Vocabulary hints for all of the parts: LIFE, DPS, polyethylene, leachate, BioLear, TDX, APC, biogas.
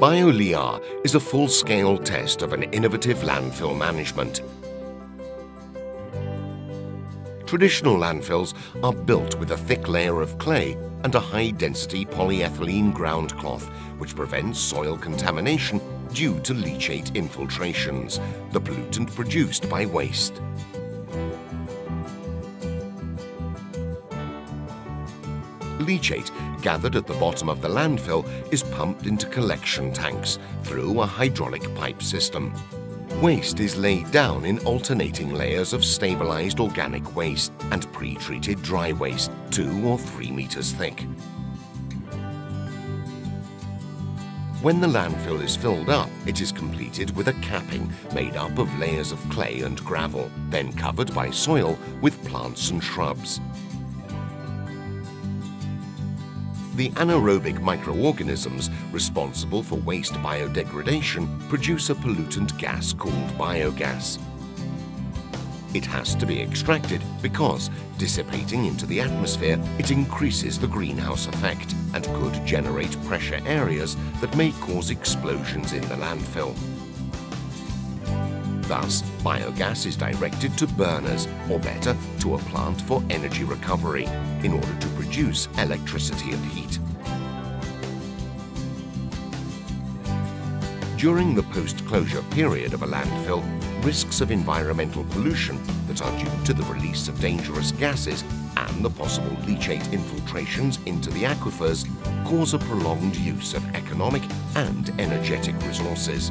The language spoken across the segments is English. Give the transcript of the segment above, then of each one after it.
BioLear is a full-scale test of an innovative landfill management. Traditional landfills are built with a thick layer of clay and a high-density polyethylene ground cloth, which prevents soil contamination due to leachate infiltrations, the pollutant produced by waste. Leachate gathered at the bottom of the landfill is pumped into collection tanks through a hydraulic pipe system. Waste is laid down in alternating layers of stabilized organic waste and pre-treated dry waste 2 or 3 meters thick. When the landfill is filled up, it is completed with a capping made up of layers of clay and gravel, then covered by soil with plants and shrubs. The anaerobic microorganisms responsible for waste biodegradation produce a pollutant gas called biogas. It has to be extracted because, dissipating into the atmosphere, it increases the greenhouse effect and could generate pressure areas that may cause explosions in the landfill. Thus, biogas is directed to burners, or better, to a plant for energy recovery, in order to produce electricity and heat. During the post-closure period of a landfill, risks of environmental pollution that are due to the release of dangerous gases and the possible leachate infiltrations into the aquifers cause a prolonged use of economic and energetic resources.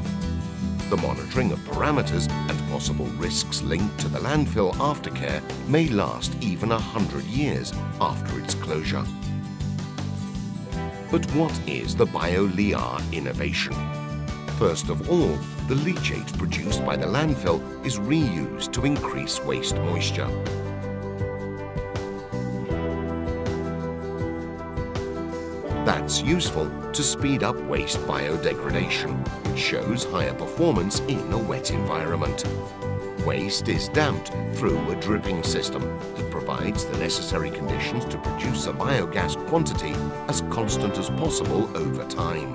The monitoring of parameters and possible risks linked to the landfill aftercare may last even 100 years after its closure. But what is the BioLear innovation? First of all, the leachate produced by the landfill is reused to increase waste moisture. That's useful to speed up waste biodegradation, which shows higher performance in a wet environment. Waste is damped through a dripping system that provides the necessary conditions to produce a biogas quantity as constant as possible over time.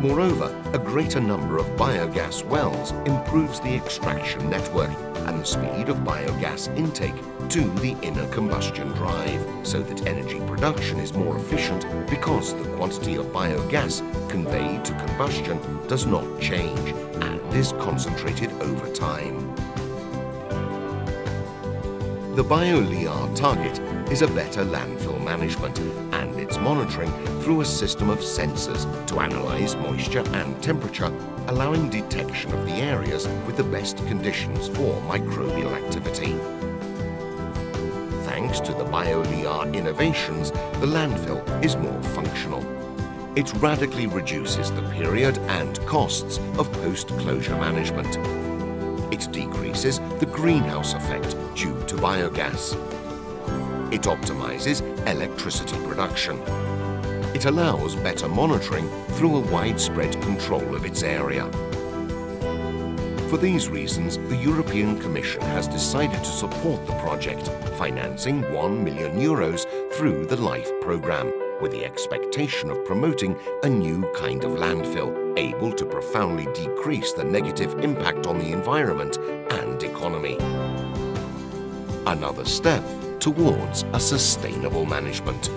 Moreover, a greater number of biogas wells improves the extraction network and the speed of biogas intake to the inner combustion drive, so that energy production is more efficient because the quantity of biogas conveyed to combustion does not change and is concentrated over time. The BioLear target is a better landfill management and its monitoring through a system of sensors to analyze moisture and temperature, allowing detection of the areas with the best conditions for microbial activity. Thanks to the BioLear innovations, the landfill is more functional. It radically reduces the period and costs of post-closure management. It decreases the greenhouse effect due to biogas. It optimizes electricity production. It allows better monitoring through a widespread control of its area. For these reasons, the European Commission has decided to support the project, financing €1 million through the LIFE programme, with the expectation of promoting a new kind of landfill, able to profoundly decrease the negative impact on the environment and economy. Another step towards a sustainable management.